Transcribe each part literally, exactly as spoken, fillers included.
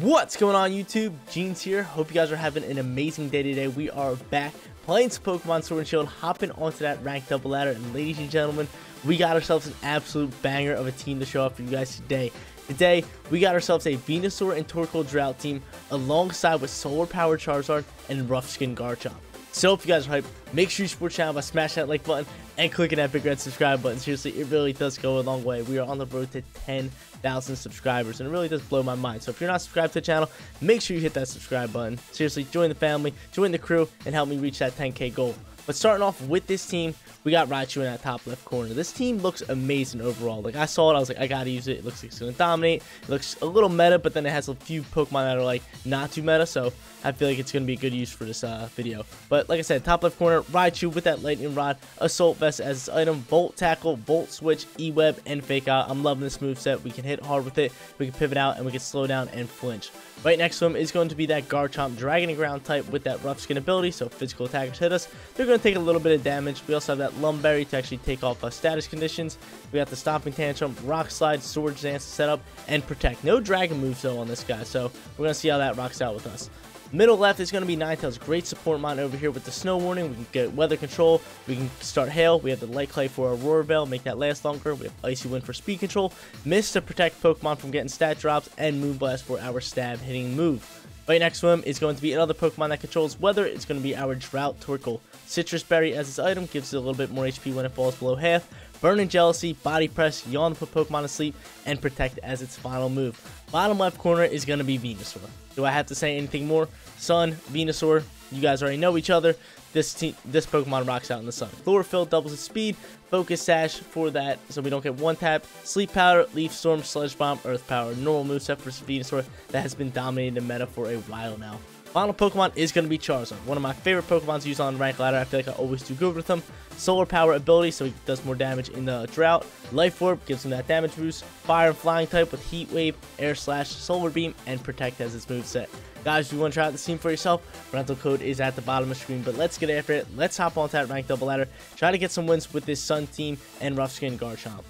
What's going on YouTube? Jeans here. Hope you guys are having an amazing day today. We are back playing some Pokemon Sword and Shield, hopping onto that ranked double ladder, and ladies and gentlemen, we got ourselves an absolute banger of a team to show off for you guys today. Today, we got ourselves a Venusaur and Torkoal Drought team alongside with Solar Power Charizard and Rough Skin Garchomp. So if you guys are hyped, make sure you support the channel by smashing that like button and clicking that big red subscribe button. Seriously, it really does go a long way. We are on the road to ten thousand subscribers, and it really does blow my mind. So if you're not subscribed to the channel, make sure you hit that subscribe button. Seriously, join the family, join the crew, and help me reach that ten K goal. But starting off with this team, we got Raichu in that top left corner. This team looks amazing overall. Like, I saw it, I was like, I gotta use it. It looks like it's gonna dominate. It looks a little meta, but then it has a few Pokemon that are like not too meta, so I feel like it's gonna be a good use for this uh, video. But like I said, top left corner, Raichu with that lightning rod, assault vest as its item, volt tackle, volt switch, E-Web, and fake out. I'm loving this moveset. We can hit hard with it, we can pivot out, and we can slow down and flinch. Right next to him is going to be that Garchomp, Dragon and Ground type with that rough skin ability, so physical attackers hit us, they're gonna take a little bit of damage. We also have that Lumberry to actually take off uh, status conditions. We got the Stomping Tantrum, Rock Slide, Swords Dance to set up, and Protect. No Dragon moves though on this guy, so we're going to see how that rocks out with us. Middle left is going to be Ninetales. Great support mod over here with the Snow Warning. We can get weather control. We can start hail. We have the Light Clay for Aurora Veil. Make that last longer. We have Icy Wind for speed control. Mist to protect Pokemon from getting stat drops. And Moonblast for our stab hitting move. Right next to him is going to be another Pokemon that controls weather. It's going to be our Drought Torkoal. Citrus Berry as its item gives it a little bit more H P when it falls below half. Burning Jealousy, Body Press, Yawn to put Pokemon to sleep, and Protect as its final move. Bottom left corner is going to be Venusaur. Do I have to say anything more? Sun, Venusaur, you guys already know each other. This team, this Pokemon rocks out in the sun. Chlorophyll doubles its speed, Focus Sash for that, so we don't get one tap. Sleep Powder, Leaf Storm, Sludge Bomb, Earth Power. Normal moveset for Venusaur that has been dominating the meta for a while now. Final Pokemon is going to be Charizard, one of my favorite Pokemon to use on Rank Ladder. I feel like I always do good with him. Solar Power ability, so he does more damage in the Drought. Life Orb gives him that damage boost. Fire and Flying type with Heat Wave, Air Slash, Solar Beam, and Protect as its moveset. Guys, if you want to try out this team for yourself, rental code is at the bottom of the screen, but let's get after it. Let's hop on to that Rank Double Ladder, try to get some wins with this Sun team and Rough Skin Garchomp.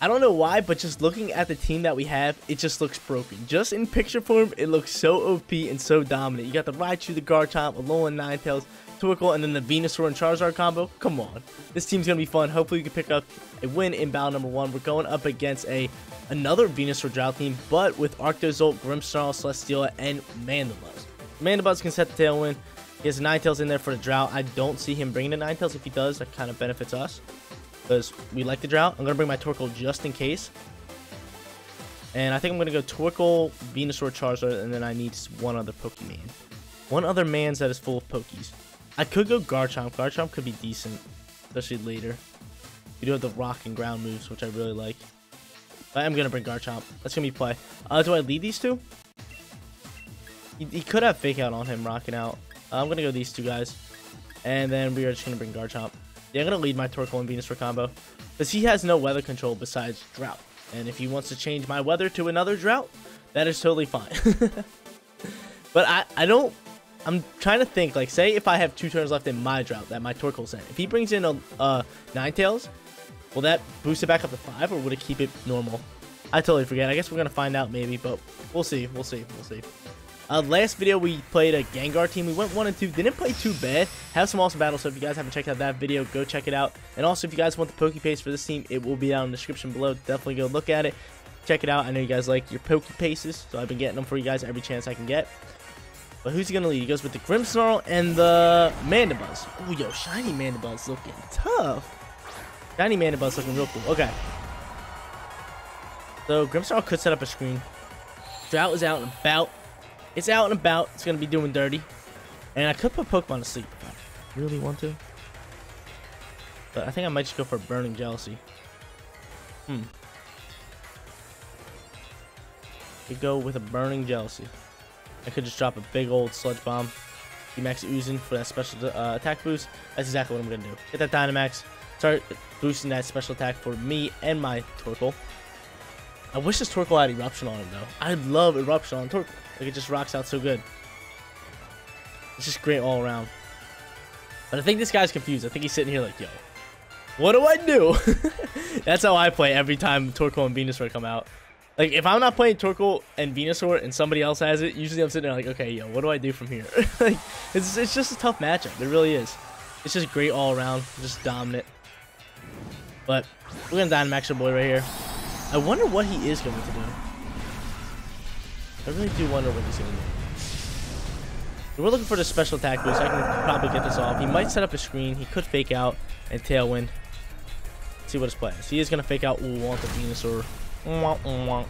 I don't know why, but just looking at the team that we have, it just looks broken. Just in picture form, it looks so O P and so dominant. You got the Raichu, the Garchomp, Alolan Ninetales, Torkoal, and then the Venusaur and Charizard combo. Come on. This team's going to be fun. Hopefully, we can pick up a win in battle number one. We're going up against a another Venusaur Drought team, but with Arctozolt, Grimmsnarl, Celesteela, and Mandibuzz. Mandibuzz can set the Tailwind. He has Ninetales in there for the Drought. I don't see him bringing the Ninetales. If he does, that kind of benefits us, because we like the Drought. I'm going to bring my Torkoal just in case. And I think I'm going to go Torkoal, Venusaur, Charizard, and then I need one other Pokemon. One other man's that is full of Pokies. I could go Garchomp. Garchomp could be decent, especially later. We do have the Rock and Ground moves, which I really like. But I am going to bring Garchomp. That's going to be play. Uh, do I lead these two? He, he could have Fake Out on him, rocking out. Uh, I'm going to go these two guys. And then we are just going to bring Garchomp. Yeah, I'm going to lead my Torkoal and Venusaur combo, because he has no weather control besides Drought. And if he wants to change my weather to another Drought, that is totally fine. But I, I don't... I'm trying to think, like, say if I have two turns left in my Drought that my Torkoal's in. If he brings in a uh, Ninetales, will that boost it back up to five, or would it keep it normal? I totally forget. I guess we're going to find out maybe, but we'll see. We'll see. We'll see. Uh, last video we played a Gengar team. We went one and two, didn't play too bad, have some awesome battles, so if you guys haven't checked out that video, go check it out. And also, if you guys want the Pokepaste for this team, it will be down in the description below. Definitely go look at it, check it out. I know you guys like your Pokepaces, so I've been getting them for you guys every chance I can get. But who's he going to lead? He goes with the Grimmsnarl and the Mandibuzz. Oh, yo, Shiny Mandibuzz looking tough. Shiny Mandibuzz looking real cool. Okay, so Grimmsnarl could set up a screen. Drought is out and about. It's out and about. It's going to be doing dirty. And I could put Pokemon to sleep if I really want to. But I think I might just go for Burning Jealousy. Hmm. Could go with a Burning Jealousy. I could just drop a big old Sludge Bomb. D-Max oozing for that special uh, attack boost. That's exactly what I'm going to do. Get that Dynamax. Start boosting that special attack for me and my Torkoal. I wish this Torkoal had Eruption on him, though. I love Eruption on Torkoal. Like, it just rocks out so good. It's just great all around. But I think this guy's confused. I think he's sitting here like, yo, what do I do? That's how I play every time Torkoal and Venusaur come out. Like, if I'm not playing Torkoal and Venusaur and somebody else has it, usually I'm sitting there like, okay, yo, what do I do from here? Like, it's, it's just a tough matchup. It really is. It's just great all around. Just dominant. But we're going to Dynamax your boy right here. I wonder what he is going to do. I really do wonder what he's going to do. We're looking for the special attack boost. I can probably get this off. He might set up a screen. He could fake out and Tailwind. Let's see what his plan is. He is going to fake out. Ooh, want the Venusaur. Wah, wah.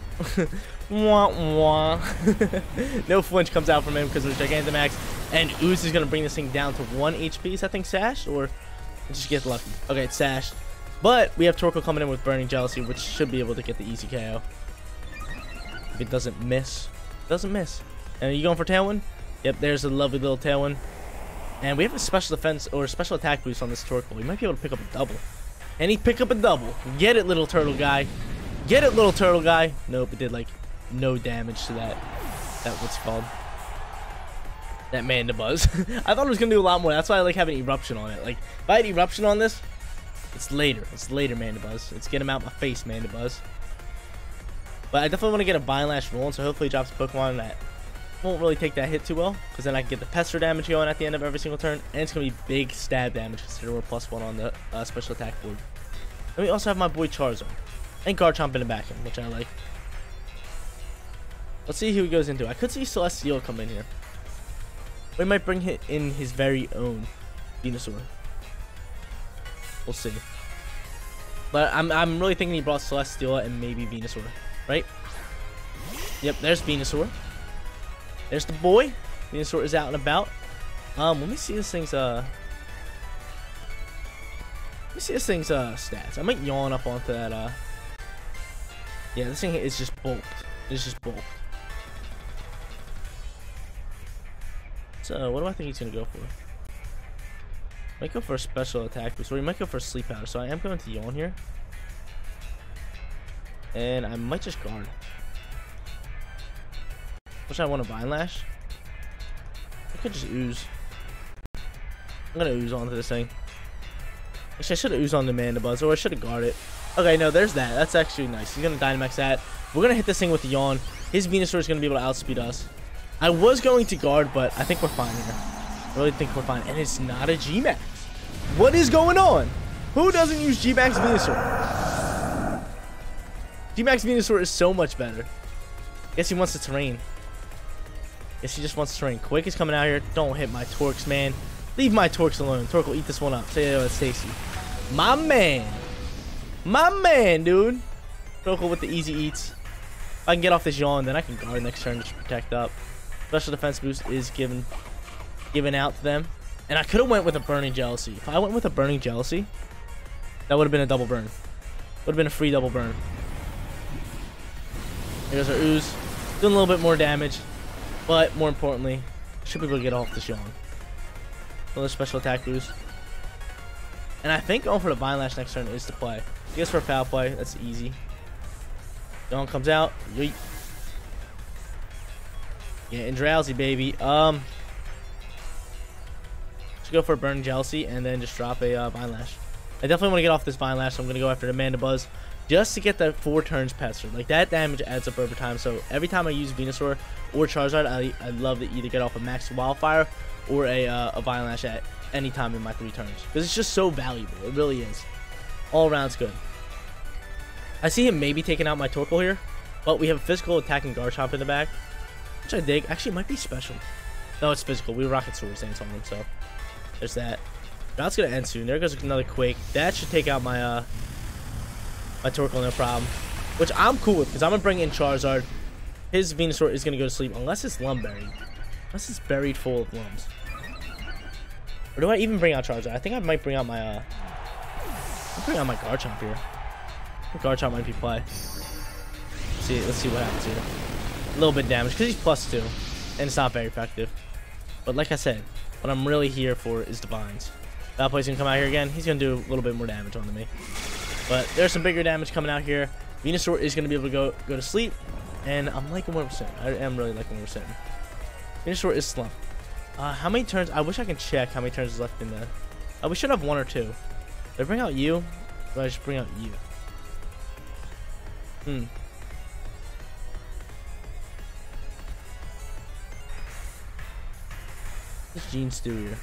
Wah, wah. No flinch comes out from him because of the Gigantamax, and Ooze is going to bring this thing down to one H P. Is that thing sashed, or just get lucky? Okay, it's sashed, but we have Torkoal coming in with Burning Jealousy, which should be able to get the easy K O if it doesn't miss. It doesn't miss. And are you going for Tailwind? Yep, there's a lovely little Tailwind, and we have a special defense or special attack boost on this Torkoal. We might be able to pick up a double, and he pick up a double. Get it, little turtle guy. Get it, little turtle guy. Nope, it did like no damage to that. That what's it called? That Mandibuzz. I thought it was gonna do a lot more. That's why I like having eruption on it. Like if I had eruption on this, it's later. It's later, Mandibuzz. It's get him out my face, Mandibuzz. But I definitely want to get a Vine Lash rolling, so hopefully it drops a Pokemon that won't really take that hit too well, because then I can get the pester damage going at the end of every single turn, and it's gonna be big stab damage considering we're plus one on the uh, special attack board. Then we also have my boy Charizard. And Garchomp in the back end, which I like. Let's see who he goes into. I could see Celesteal come in here. We might bring him in his very own Venusaur. We'll see. But I'm, I'm really thinking he brought Celesteal and maybe Venusaur, right? Yep, there's Venusaur. There's the boy. Venusaur is out and about. Um, let me see this thing's uh. Let me see this thing's uh stats. I might yawn up onto that uh. Yeah, this thing is just bulked. It's just bulked. So, what do I think he's going to go for? Might go for a special attack boost, or he might go for a sleep powder. So, I am going to yawn here. And I might just guard. Wish I want a Vine Lash. I could just ooze. I'm going to ooze onto this thing. Actually, I should have oozed on the Mandibuzz, or I should have guarded it. Okay, no, there's that. That's actually nice. He's going to Dynamax that. We're going to hit this thing with Yawn. His Venusaur is going to be able to outspeed us. I was going to guard, but I think we're fine here. I really think we're fine. And it's not a G-Max. What is going on? Who doesn't use G-Max Venusaur? G-Max Venusaur is so much better. Guess he wants the terrain. Guess he just wants the terrain. Quake is coming out here. Don't hit my Torx, man. Leave my Torx alone. Torkoal will eat this one up. Say yo, it's tasty. My man. My man, dude. Torkoal with the easy eats. If I can get off this Yawn, then I can guard next turn to protect up. Special defense boost is given given out to them. And I could have went with a Burning Jealousy. If I went with a Burning Jealousy, that would have been a double burn. Would have been a free double burn. There goes our Ooze. Doing a little bit more damage. But more importantly, should be able to get off this Yawn. Another special attack boost. And I think going for the Vine Lash next turn is to play. I guess for a foul play, that's easy. Dawn comes out. Yeet. Getting drowsy, baby. Um, let's go for a Burning Jealousy and then just drop a uh, Vine Lash. I definitely want to get off this Vine Lash, so I'm going to go after the Mandibuzz just to get that four turns pestered. Like, that damage adds up over time, so every time I use Venusaur or Charizard, I, I love to either get off a Max Wildfire or a, uh, a Vine Lash at any time in my three turns. Because it's just so valuable. It really is. All around's good. I see him maybe taking out my Torkoal here, but we have a physical attacking Garchomp in the back, which I dig. Actually, it might be special. No, it's physical. We rocket Swords Dance on him, so there's that. Drought's gonna end soon. There goes another Quake. That should take out my uh my Torkoal, no problem. Which I'm cool with, because I'm gonna bring in Charizard. His Venusaur is gonna go to sleep unless it's Lum buried. Unless it's buried full of Lums. Or do I even bring out Charizard? I think I might bring out my uh I'm putting on my Garchomp here. Garchomp might be play. Let's see, let's see what happens here. A little bit of damage because he's plus two, and it's not very effective. But like I said, what I'm really here for is the vines. That play's gonna come out here again. He's gonna do a little bit more damage onto me. But there's some bigger damage coming out here. Venusaur is gonna be able to go go to sleep, and I'm liking where we're sitting. I am really liking where we're sitting. Venusaur is slumped. Uh, how many turns? I wish I could check how many turns is left in the. Uh, we should have one or two. Did I bring out you? Or did I just bring out you? Hmm. What's Gene's do here?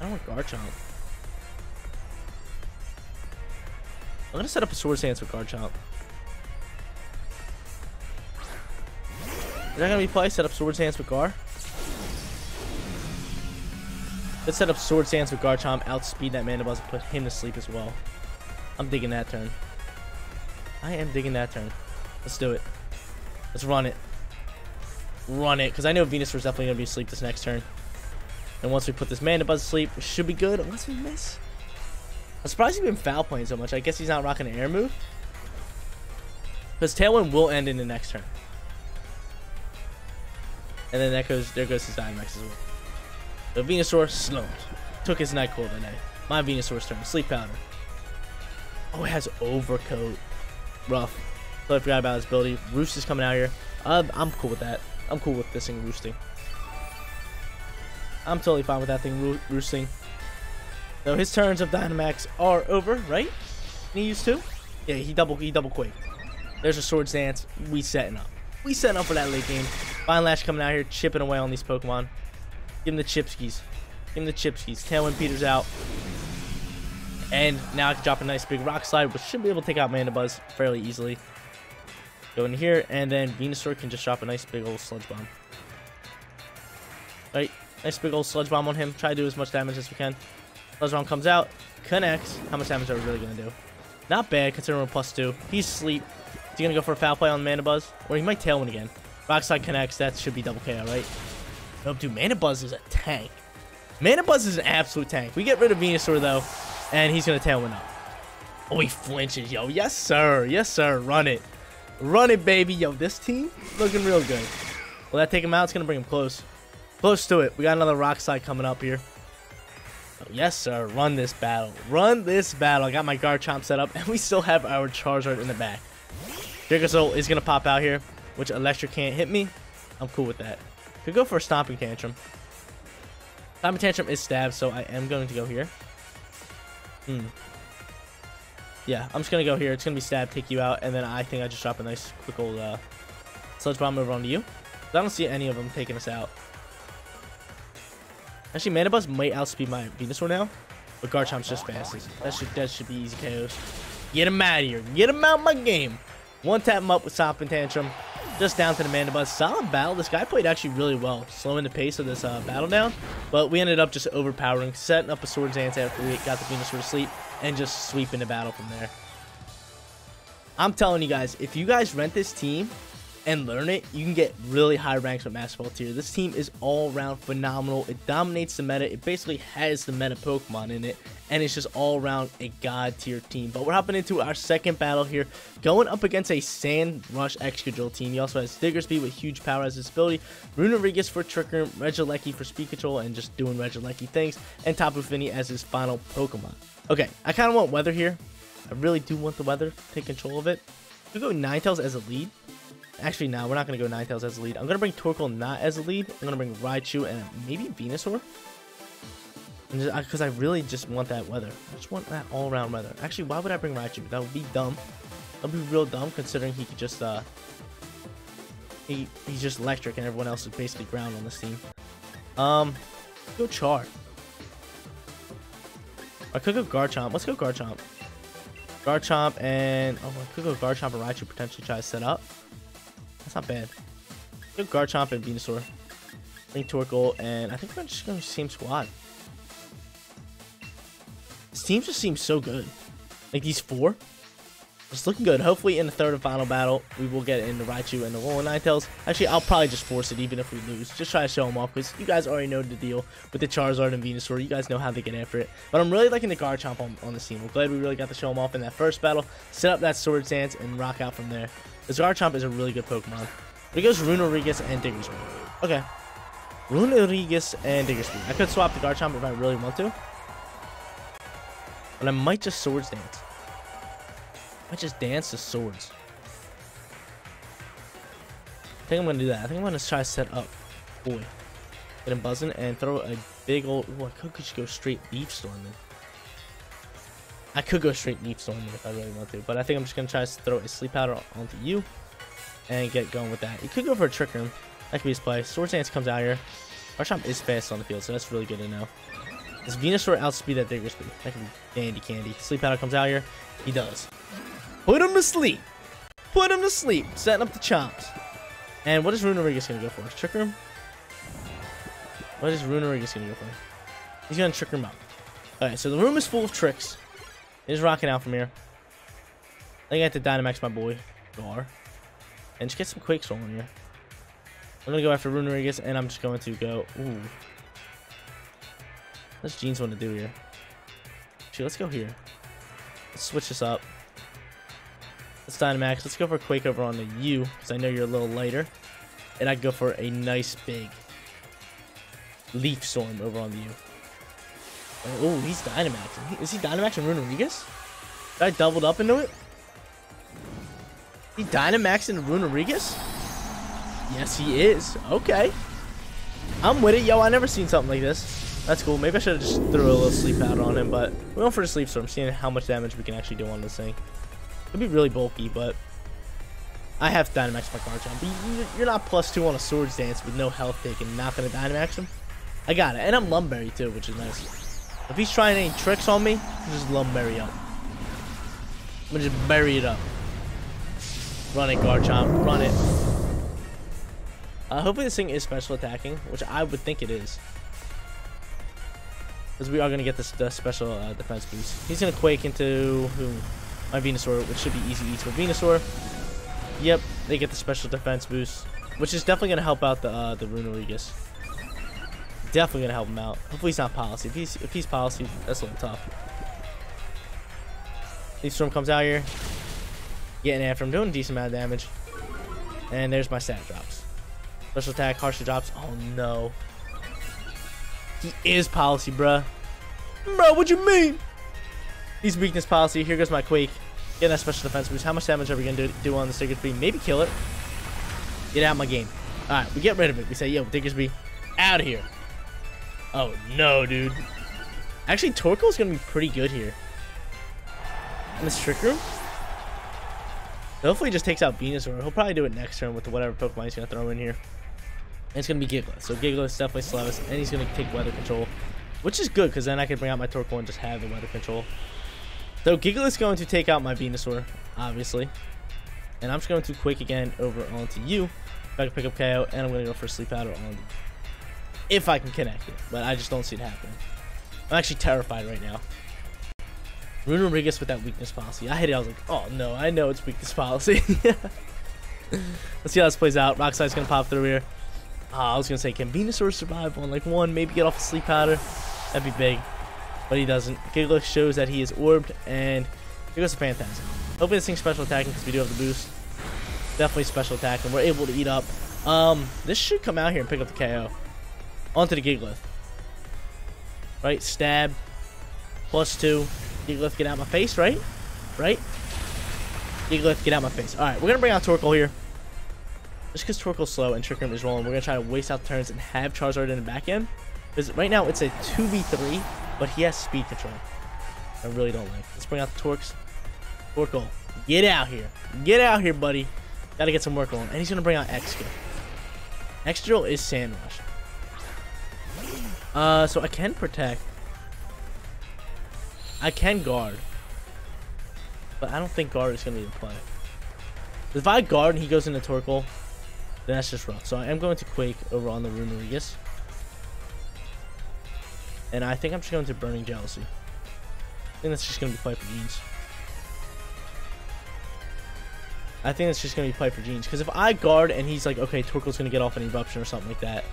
I don't want Garchomp. I'm gonna set up a Swords Dance with Garchomp. Is that gonna be play? Set up Swords Dance with Gar? Let's set up Swords Dance with Garchomp, outspeed that Mandibuzz, and put him to sleep as well. I'm digging that turn. I am digging that turn. Let's do it. Let's run it. Run it, because I know Venusaur's definitely going to be asleep this next turn. And once we put this Mandibuzz to sleep, it should be good, unless we miss. I'm surprised he's been foul playing so much. I guess he's not rocking an air move. Because Tailwind will end in the next turn. And then that goes, there goes his Dynamax as well. So Venusaur slowed. Took his Night Cold today. My Venusaur's turn. Sleep Powder. Oh, it has Overcoat. Rough. Totally forgot about his ability. Roost is coming out here. Uh, I'm cool with that. I'm cool with this thing roosting. I'm totally fine with that thing ro roosting. So his turns of Dynamax are over, right? He used to? Yeah, he double he double quake. There's a Swords Dance. We setting up. We setting up for that late game. Vine Lash coming out here, chipping away on these Pokemon. Give him the chipskis. Give him the chipskis. Tailwind Peters out. And now I can drop a nice big Rock Slide, which should be able to take out Mandibuzz fairly easily. Go in here, and then Venusaur can just drop a nice big old Sludge Bomb. Right, nice big old Sludge Bomb on him. Try to do as much damage as we can. Sludge Bomb comes out, connects. How much damage are we really going to do? Not bad, considering we're plus two. He's asleep. Is he going to go for a foul play on Mandibuzz? Or he might Tailwind again. Rock Slide connects. That should be double K O, right? Nope, dude, Mandibuzz is a tank. Mandibuzz is an absolute tank. We get rid of Venusaur, though. And he's going to Tailwind up. Oh, he flinches, yo. Yes, sir. Yes, sir. Run it. Run it, baby. Yo, this team looking real good. Will that take him out? It's going to bring him close. Close to it. We got another Rock Slide coming up here. Oh, yes, sir. Run this battle. Run this battle. I got my Garchomp set up, and we still have our Charizard in the back. Gigalith is going to pop out here, which Electric can't hit me. I'm cool with that. Could go for a Stomping Tantrum. Stomping Tantrum is stabbed, so I am going to go here. Hmm. Yeah, I'm just going to go here. It's going to be stab, take you out, and then I think I just drop a nice quick old uh, Sludge Bomb over onto you. But I don't see any of them taking us out. Actually, Mandibuzz might outspeed my Venusaur now, but Garchomp's just fastest. That should, that should be easy K Os. Get him out of here. Get him out of my game. One tap him up with Stomping Tantrum. Just down to the Mandibuzz. Solid battle. This guy played actually really well, slowing the pace of this uh, battle down. But we ended up just overpowering, setting up a Swords Dance after we got the Venusaur to sleep, and just sweeping the battle from there. I'm telling you guys, if you guys rent this team and learn it, you can get really high ranks with Master Ball tier. This team is all around phenomenal. It dominates the meta. It basically has the meta Pokemon in it, and it's just all around a god tier team. But we're hopping into our second battle here, going up against a Sand Rush Excadrill team. He also has Diggersby with huge power as his ability, Runerigus for Trick Room, Regieleki for Speed Control and just doing Regieleki things, and Tapu Fini as his final Pokemon. Okay, I kind of want weather here. I really do want the weather to take control of it. We go Ninetales as a lead. Actually, no, we're not going to go Ninetales as a lead. I'm going to bring Torkoal not as a lead. I'm going to bring Raichu and maybe Venusaur. Because I really just want that weather. I just want that all-around weather. Actually, why would I bring Raichu? That would be dumb. That would be real dumb considering he could just, uh... He, he's just electric and everyone else is basically ground on this team. Um, go Char. I could go Garchomp. Let's go Garchomp. Garchomp and... Oh, I could go Garchomp and Raichu potentially try to set up. That's not bad. Go Garchomp and Venusaur. I think Torkoal, and I think we're just going to same squad. This team just seems so good. Like these four, it's looking good. Hopefully, in the third and final battle, we will get into Raichu and the Alolan Ninetales. Actually, I'll probably just force it, even if we lose. Just try to show them off, because you guys already know the deal with the Charizard and Venusaur. You guys know how they get after it. But I'm really liking the Garchomp on, on this team. We're glad we really got to show them off in that first battle. Set up that Swords Dance and rock out from there. This Garchomp is a really good Pokemon. But it goes Runerigus and Diggersby. Okay. Runerigus and Diggersby. I could swap the Garchomp if I really want to. But I might just Swords Dance. I might just dance the swords. I think I'm going to do that. I think I'm going to try to set up. Boy. Get him buzzing and throw a big old... Ooh, I could just go straight Leaf Storm in. I could go straight Leaf Storm if I really want to, but I think I'm just going to try to throw a Sleep Powder onto you and get going with that. You could go for a Trick Room. That could be his play. Swords Dance comes out here. Garchomp is fast on the field, so that's really good to know. Does Venusaur outspeed that Vigor Speed? That can be dandy candy. Sleep Powder comes out here. He does. Put him to sleep. Put him to sleep. Setting up the chomps. And what is Runerigus going to go for? Trick Room? What is Runerigus going to go for? He's going to Trick Room up. Alright, so the room is full of tricks. It is rocking out from here. I think I have to Dynamax my boy. Gar. And just get some Quake Soul in here. I'm going to go after Runerigus, and I'm just going to go... Ooh. What does Jeans want to do here? Shoot, let's go here. Let's switch this up. Let's Dynamax. Let's go for Quake over on the U, because I know you're a little lighter. And I go for a nice big Leaf Storm over on the U. Oh, ooh, he's Dynamaxing. Is he Dynamaxing Runerigus? Did I doubled up into it? He Dynamaxing Runerigus? Yes, he is. Okay. I'm with it. Yo, I never seen something like this. That's cool. Maybe I should have just threw a little sleep powder on him, but we went for the sleep storm, seeing how much damage we can actually do on this thing. It'd be really bulky, but I have Dynamax my Garchomp. But you're not plus two on a Swords Dance with no health pick and not gonna Dynamax him. I got it, and I'm Lumberry too, which is nice. If he's trying any tricks on me, I'm just Lumberry up. I'm gonna just bury it up. Run it, Garchomp. Run it. Uh, hopefully this thing is special attacking, which I would think it is. Because we are going to get this uh, special uh, defense boost. He's going to Quake into who? My Venusaur, which should be easy to eat to a Venusaur. Yep, they get the special defense boost, which is definitely going to help out the uh, the Runerigus. Definitely going to help him out. Hopefully he's not policy. If he's, if he's policy, that's a little tough. Leaf Storm comes out here. Getting after him, doing a decent amount of damage. And there's my stat drops. Special attack, harsher drops. Oh no. He is policy, bruh. Bro, what you mean? He's weakness policy. Here goes my Quake. Get that special defense boost. How much damage are we going to do, do on this Diggersby? Maybe kill it. Get out of my game. Alright, we get rid of it. We say, yo, Diggersby, out of here. Oh, no, dude. Actually, Torkoal's going to be pretty good here. In this Trick Room? Hopefully, he just takes out Venusaur. He'll probably do it next turn with whatever Pokemon he's going to throw in here. And it's going to be Gigalith. So Gigalith's definitely slowest. And he's going to take Weather Control. Which is good, because then I can bring out my Torkoal and just have the Weather Control. So Gigalith's going to take out my Venusaur, obviously. And I'm just going to Quake again over onto you. If I can pick up K O. And I'm going to go for Sleep Powder on, if I can connect it. But I just don't see it happening. I'm actually terrified right now. Runerigus with that weakness policy. I hit it. I was like, oh no, I know it's weakness policy. Let's see how this plays out. Rock Slide's going to pop through here. Uh, I was gonna say, can Venusaur survive on like one? Maybe get off the sleep powder. That'd be big, but he doesn't. Gigalith shows that he is orbed, and here goes the Phantasm. Hopefully this thing's special attacking because we do have the boost. Definitely special attack, and we're able to eat up. Um, this should come out here and pick up the K O. Onto the Gigalith. Right, stab. Plus two. Gigalith, get out of my face, right? Right? Gigalith, get out of my face. All right, we're gonna bring out Torkoal here. Just because Torkoal's slow and Trick Room is rolling, we're going to try to waste out turns and have Charizard in the back end. Because right now it's a two v three, but he has speed control. I really don't like. Let's bring out the Torx. Torkoal, get out here. Get out here, buddy. Got to get some work on. And he's going to bring out X Drill. X Drill is Sand Rush. Uh, so I can protect. I can guard. But I don't think guard is going to be the play. If I guard and he goes into Torkoal, then that's just rough. So I am going to Quake over on the Runerigus. And I think I'm just going to Burning Jealousy. I think that's just going to be Piper Jeans. I think that's just going to be Piper Jeans. Because if I guard and he's like, okay, Torkoal's going to get off an Eruption or something like that.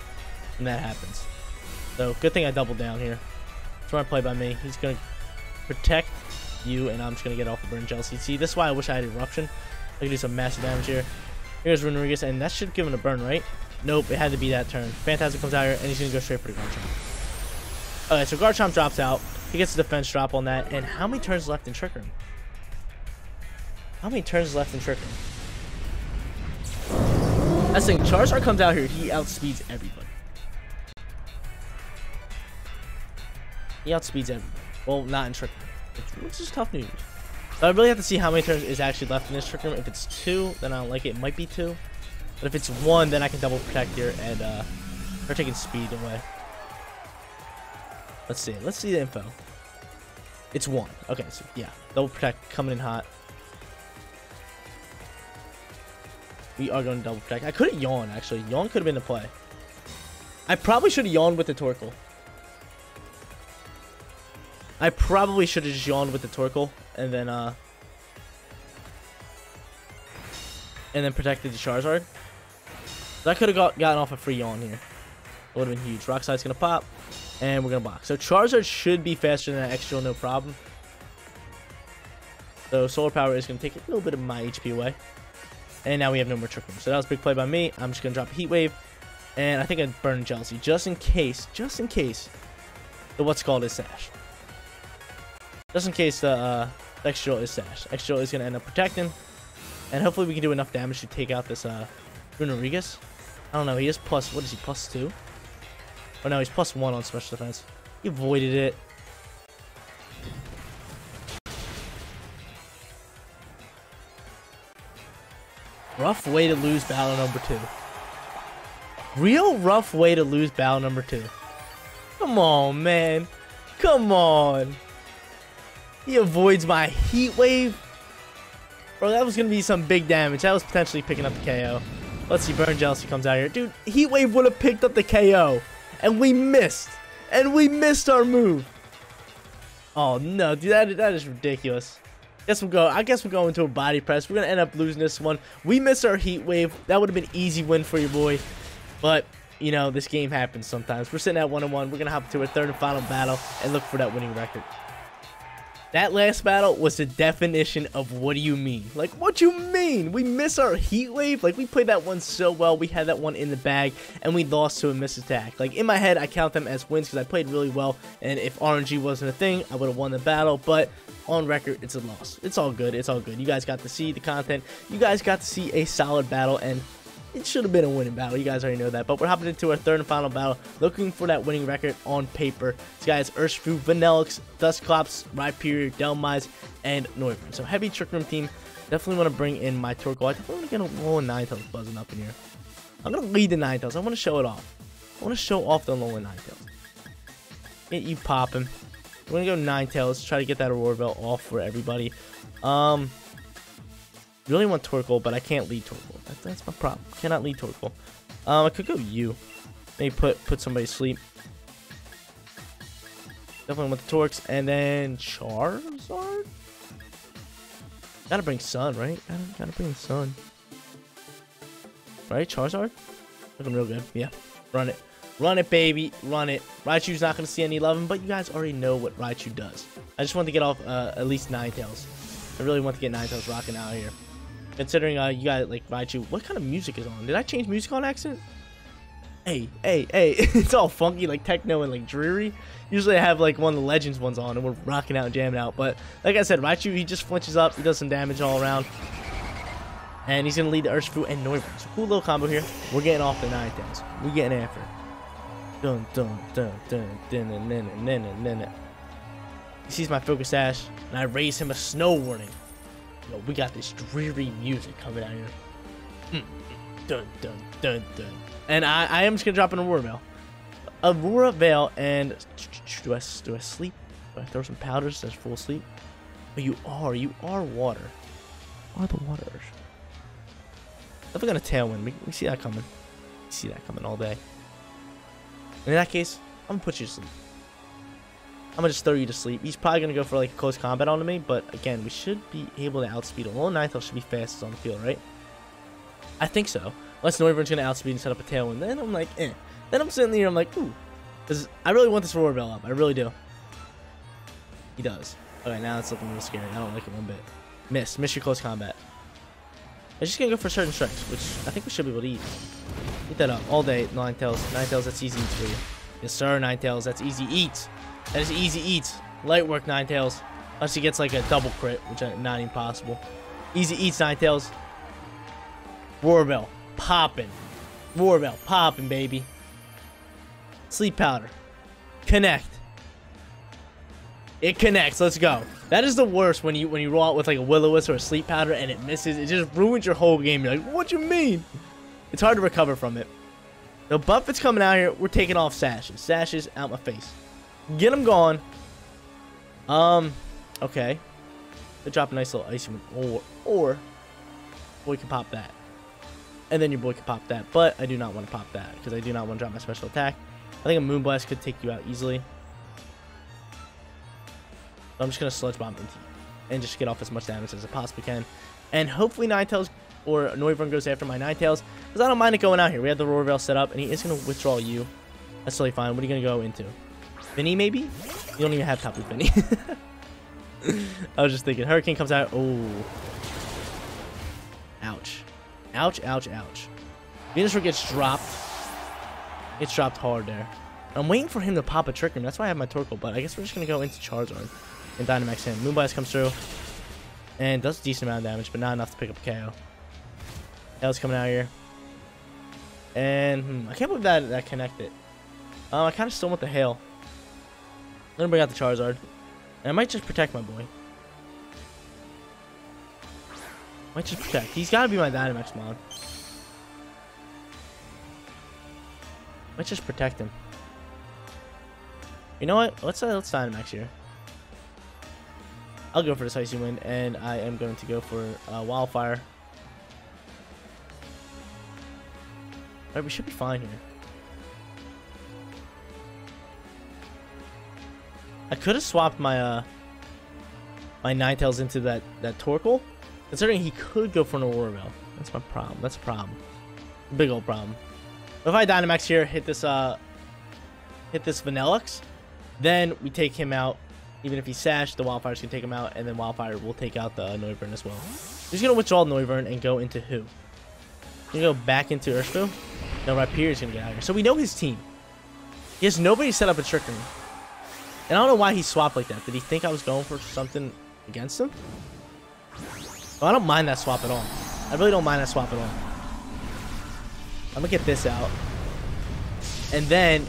And that happens. So good thing I doubled down here. Smart play by me. He's going to protect you and I'm just going to get off the Burning Jealousy. See, this is why I wish I had Eruption. I can do some massive damage here. Here's Runerigus, and that should give him a burn, right? Nope, it had to be that turn. Phantasm comes out here, and he's going to go straight for the Garchomp. Alright, so Garchomp drops out. He gets a defense drop on that. And how many turns left in Trick Room? How many turns left in Trick Room? That's the thing. Charizard comes out here. He outspeeds everybody. He outspeeds everybody. Well, not in Trick Room, which is tough news. So I really have to see how many turns is actually left in this Trick Room. If it's two, then I don't like it. It might be two. But if it's one, then I can double protect here and uh, They're taking speed away. Let's see. Let's see the info. It's one. Okay, so yeah. Double Protect coming in hot. We are going to Double Protect. I could have Yawned, actually. Yawn could have been the play. I probably should have Yawned with the Torkoal. I probably should have just Yawned with the Torkoal. And then, uh... and then protected the Charizard. So I could have got, gotten off a free Yawn here. It would have been huge. Rock Slide's going to pop. And we're going to block. So Charizard should be faster than that extra, no problem. So Solar Power is going to take a little bit of my H P away. And now we have no more Trick Room. So that was a big play by me. I'm just going to drop a Heat Wave. And I think I'd burn Jealousy. Just in case. Just in case. The what's called is Sash. Just in case the uh, extra is Sash. Extra is going to end up protecting. And hopefully we can do enough damage to take out this uh, Runerigus. I don't know. He is plus... What is he? Plus two? Oh no, he's plus one on special defense. He avoided it. Rough way to lose battle number two. Real rough way to lose battle number two. Come on, man. Come on. He avoids my Heat Wave. Bro, that was going to be some big damage. That was potentially picking up the K O. Let's see. Burning Jealousy comes out here. Dude, Heat Wave would have picked up the K O. And we missed. And we missed our move. Oh, no. Dude, that, that is ridiculous. Guess we'll go, I guess we'll go into a Body Press. We're going to end up losing this one. We missed our Heat Wave. That would have been an easy win for your boy. But, you know, this game happens sometimes. We're sitting at one and one. We're going to hop into a third and final battle and look for that winning record. That last battle was the definition of what do you mean? Like, what do you mean? We miss our Heat Wave? Like, we played that one so well. We had that one in the bag, and we lost to a missed attack. Like, in my head, I count them as wins because I played really well, and if R N G wasn't a thing, I would have won the battle, but on record, it's a loss. It's all good. It's all good. You guys got to see the content. You guys got to see a solid battle, and it should have been a winning battle. You guys already know that, but we're hopping into our third and final battle, looking for that winning record on paper. This guy is Urshifu, Vanilluxe, Dusclops, Rhyperior, Delmize, and Noivern. So heavy Trick Room team. Definitely want to bring in my Torkoal. I definitely want to get a Alolan Ninetales buzzing up in here. I'm going to lead the Ninetales. I want to show it off. I want to show off the Alolan Ninetales. Get you popping. We're going to go Ninetales. Try to get that Aurora Veil off for everybody. Um, really want Torkoal, but I can't lead Torkoal. That, that's my problem. Cannot lead Torkoal. Um, I could go you. Maybe put, put somebody to sleep. Definitely want the Torx. And then Charizard? Gotta bring Sun, right? Gotta, gotta bring Sun. Right, Charizard? Looking real good. Yeah. Run it. Run it, baby. Run it. Raichu's not going to see any loving, but you guys already know what Raichu does. I just want to get off uh, at least Ninetales. I really want to get Ninetales rocking out here. Considering uh, you guys like Raichu, what kind of music is on? Did I change music on accident? Hey, hey, hey. It's all funky, like techno and like dreary. Usually I have like one of the Legends ones on and we're rocking out and jamming out. But like I said, Raichu, he just flinches up. He does some damage all around. And he's going to lead the Urshifu and Noivern. So cool little combo here. We're getting off the Ninetales. We're getting after it. Dun, dun, dun, dun, dun, dun, dun, dun, dun, dun. He sees my Focus Sash, and I raise him a Snow Warning. Yo, we got this dreary music coming out here. Mm, mm, dun, dun, dun, dun. And I, I am just going to drop an Aurora Veil. Aurora Veil, and do I, do I sleep? Do I throw some powders? That's full sleep. But you are, you are water. You are the water. Definitely going to Tailwind. We, we see that coming. We see that coming all day. And in that case, I'm going to put you to sleep. I'm going to just throw you to sleep. He's probably going to go for like a close combat onto me. But again, we should be able to outspeed him. Alolan Ninetales should be fastest on the field, right? I think so. Unless Noivern's going to outspeed and set up a Tailwind. Then I'm like, eh. Then I'm sitting there, I'm like, ooh. Because I really want this Aurora Veil up. I really do. He does. Okay, now it's looking real scary. I don't like it one bit. Miss. Miss your close combat. I'm just going to go for certain strikes, which I think we should be able to eat. Eat that up. All day, Ninetales. Ninetales, that's easy eats for you. Yes, sir, Ninetales. That's easy eats. That is easy eats. Light work, Ninetales. Unless he gets like a double crit, which is not even possible. Easy eats, Ninetales. Aurora Veil popping. Aurora Veil popping, baby. Sleep Powder. Connect. It connects. Let's go. That is the worst when you when you roll out with like a Will-O-Wisp or a Sleep Powder and it misses. It just ruins your whole game. You're like, what you mean? It's hard to recover from it. The buff is coming out here. We're taking off sashes. Sashes out my face. Get them gone. Um, okay. They drop a nice little icy one. Or, or, boy can pop that. And then your boy can pop that. But I do not want to pop that because I do not want to drop my special attack. I think a Moonblast could take you out easily. So I'm just going to Sludge Bomb into you and just get off as much damage as I possibly can. And hopefully Ninetales or Noivern goes after my Ninetales, because I don't mind it going out here. We have the Aurora Veil set up, and he is going to withdraw you. That's totally fine. What are you going to go into? Vinny, maybe? You don't even have top of Vinny. I was just thinking. Hurricane comes out. Oh. Ouch. Ouch, ouch, ouch. Venusaur gets dropped. It's dropped hard there. I'm waiting for him to pop a Trick Room. That's why I have my Torkoal, but I guess we're just going to go into Charizard and Dynamax him. Moonblast comes through and does a decent amount of damage, but not enough to pick up a K O. Tail's coming out here. And hmm, I can't believe that that connected. Um, I kind of still want the Hail. I'm going to bring out the Charizard. And I might just protect my boy. Might just protect. He's got to be my Dynamax mod. Might just protect him. You know what? Let's uh, let's Dynamax here. I'll go for this Icy Wind, and I am going to go for uh, Wildfire. Alright, we should be fine here. I could have swapped my uh, my Ninetales into that that Torkoal, considering he could go for an Aurora Veil. That's my problem. That's a problem. Big old problem. But if I Dynamax here, hit this uh, hit this Vanilluxe, then we take him out. Even if he sashed, the Wildfire's going to take him out, and then Wildfire will take out the Noivern as well. He's going to withdraw Noivern and go into who? He's going to go back into Urshifu. No, Rhyperior's going to get out of here. So we know his team. He has nobody set up a Trick Room. And I don't know why he swapped like that. Did he think I was going for something against him? Well, I don't mind that swap at all. I really don't mind that swap at all. I'm going to get this out. And then...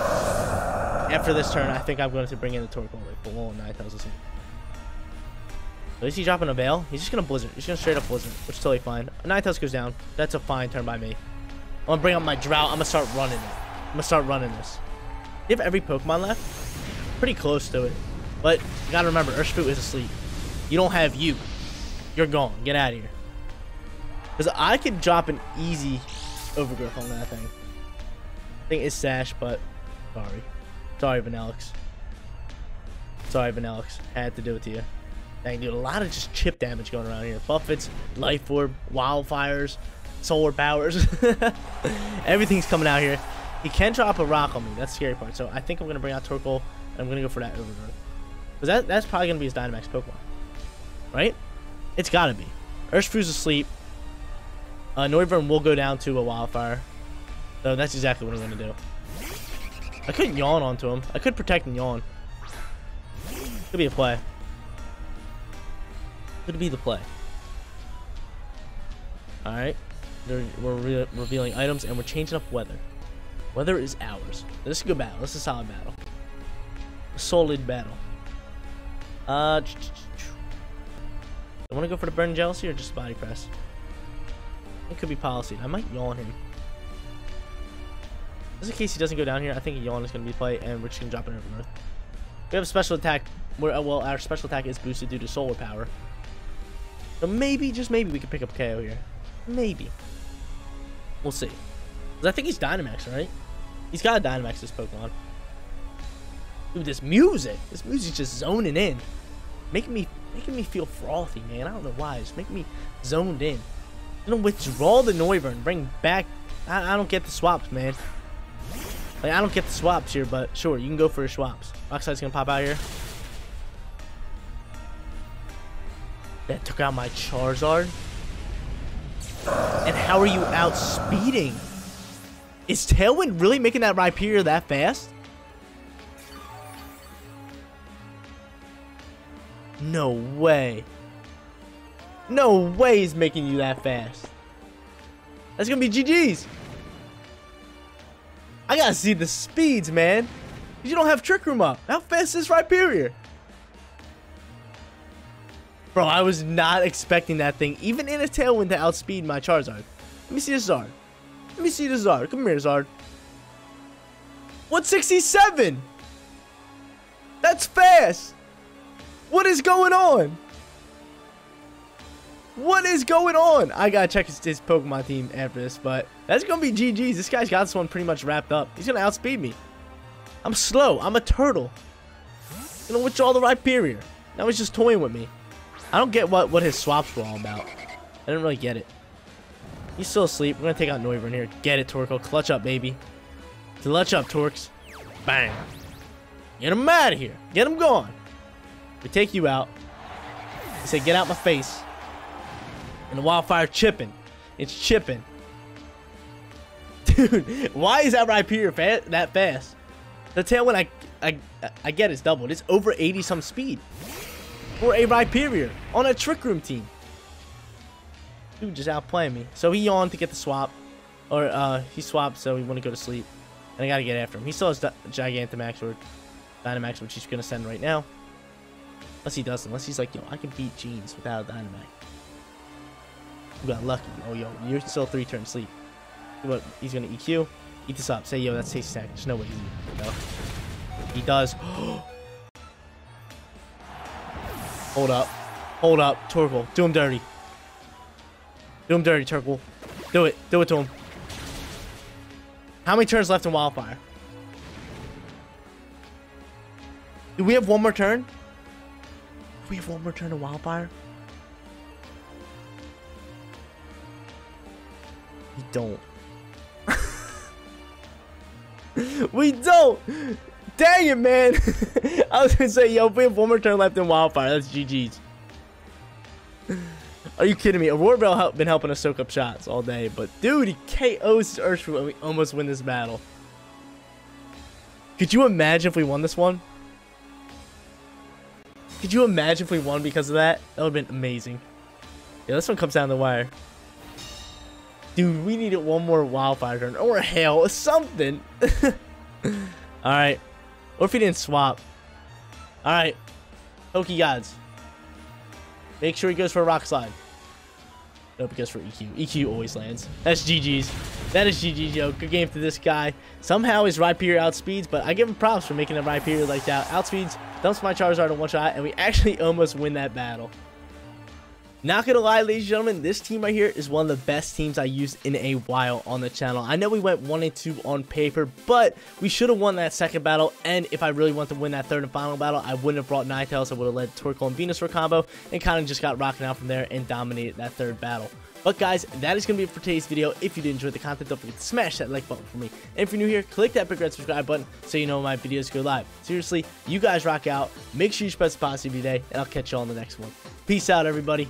after this turn, I think I'm going to bring in the Torkoal. Like, below Ninetales. So is he dropping a Veil? He's just going to Blizzard. He's going to straight up Blizzard, which is totally fine. Ninetales goes down. That's a fine turn by me. I'm going to bring up my Drought. I'm going to start running it. I'm going to start running this. They have every Pokemon left. Pretty close to it. But you got to remember, Urshifu is asleep. You don't have you. You're gone. Get out of here. Because I could drop an easy Overgrowth on that thing. I think it's Sash, but sorry. Sorry, Vanilluxe. Sorry, Vanilluxe. I had to do it to you. Dang, dude, a lot of just chip damage going around here. Buffets, Life Orb, Wildfires, Solar Powers. Everything's coming out here. He can drop a rock on me. That's the scary part. So I think I'm going to bring out Torkoal, and I'm going to go for that Overgrowth. Because that, that's probably going to be his Dynamax Pokemon. Right? It's got to be. Urshifu's asleep. Uh, Noivern will go down to a Wildfire. So that's exactly what I'm going to do. I could Yawn onto him. I could Protect and Yawn. Could be a play. Could be the play. Alright. We're re revealing items, and we're changing up weather. Weather is ours. This is a good battle. This is a solid battle. A solid battle. Uh, I want to go for the Burning Jealousy or just Body Press? It could be policy. I might Yawn him. Just in case he doesn't go down here, I think Yawn is going to be played, and we're just going to drop an Overgrowth. We have a special attack. Where, well, our special attack is boosted due to Solar Power. So maybe, just maybe, we could pick up K O here. Maybe. We'll see. Because I think he's Dynamax, right? He's got to Dynamax this Pokemon. Dude, this music. This music's just zoning in. Making me making me feel frothy, man. I don't know why. It's making me zoned in. I'm going to withdraw the Noivern. Bring back... I, I don't get the swaps, man. Like, I don't get the swaps here, but sure, you can go for your swaps. Rock Slide's gonna pop out here. That took out my Charizard. And how are you outspeeding? Is Tailwind really making that Rhyperior that fast? No way. No way he's making you that fast. That's gonna be G G's. I gotta see the speeds, man. You don't have Trick Room up. How fast is Rhyperior? Bro, I was not expecting that thing, even in a Tailwind, to outspeed my Charizard. Let me see this Zard. Let me see the Zard. Come here, Zard. one sixty-seven! That's fast! What is going on? What is going on? I gotta check his, his Pokemon team after this, but that's gonna be G G's. This guy's got this one pretty much wrapped up. He's gonna outspeed me. I'm slow. I'm a turtle. I'm gonna withdraw the Rhyperior. Now he's just toying with me. I don't get what, what his swaps were all about. I didn't really get it. He's still asleep. We're gonna take out Noivern here. Get it, Torkoal. Clutch up, baby. Clutch up, Torx. Bang. Get him out of here. Get him gone. We take you out. He said, get out my face. And the Wildfire chipping. It's chipping. Dude, why is that Rhyperior fa that fast? The Tailwind, I, I, I get it's doubled. It's over eighty some speed for a Rhyperior on a Trick Room team. Dude, just outplaying me. So he yawned to get the swap. Or, uh, he swapped, so he wanted to go to sleep. And I gotta get after him. He still has Gigantamax or Dynamax, which he's gonna send right now. Unless he doesn't. Unless he's like, yo, I can beat Jeans without a Dynamax. You got lucky. Oh, yo, you're still three turn sleep. What? He's gonna E Q. Eat this up. Say, yo, that's tasty snack. There's no way he's eating it. He does. Hold up. Hold up. Torkoal. Do him dirty. Do him dirty, Torkoal. Do it. Do it to him. How many turns left in Wildfire? Do we have one more turn? Do we have one more turn in Wildfire? We don't. We don't. Dang it, man. I was going to say, yo, if we have one more turn left in Wildfire, that's G G's. Are you kidding me? Aurora Veil has been helping us soak up shots all day, but dude, he K Os Urshifu and we almost win this battle. Could you imagine if we won this one? Could you imagine if we won because of that? That would have been amazing. Yeah, this one comes down the wire. Dude, we needed one more Wildfire turn or hail or something. Alright. Or if he didn't swap. Alright. Poke Gods. Make sure he goes for a Rock Slide. Nope, he goes for E Q. E Q always lands. That's G G's. That is G G's, yo. Good game to this guy. Somehow his Rhyperior outspeeds, but I give him props for making a Rhyperior like that. Outspeeds, dumps my Charizard in one shot, and we actually almost win that battle. Not gonna lie, ladies and gentlemen, this team right here is one of the best teams I used in a while on the channel. I know we went one and two on paper, but we should have won that second battle, and if I really wanted to win that third and final battle, I wouldn't have brought Ninetales. I would have led Torkoal and Venusaur combo, and kind of just got rocking out from there and dominated that third battle. But guys, that is going to be it for today's video. If you did enjoy the content, don't forget to smash that like button for me. And if you're new here, click that big red subscribe button so you know when my videos go live. Seriously, you guys rock out. Make sure you spread some positivity today, and I'll catch you all on the next one. Peace out, everybody.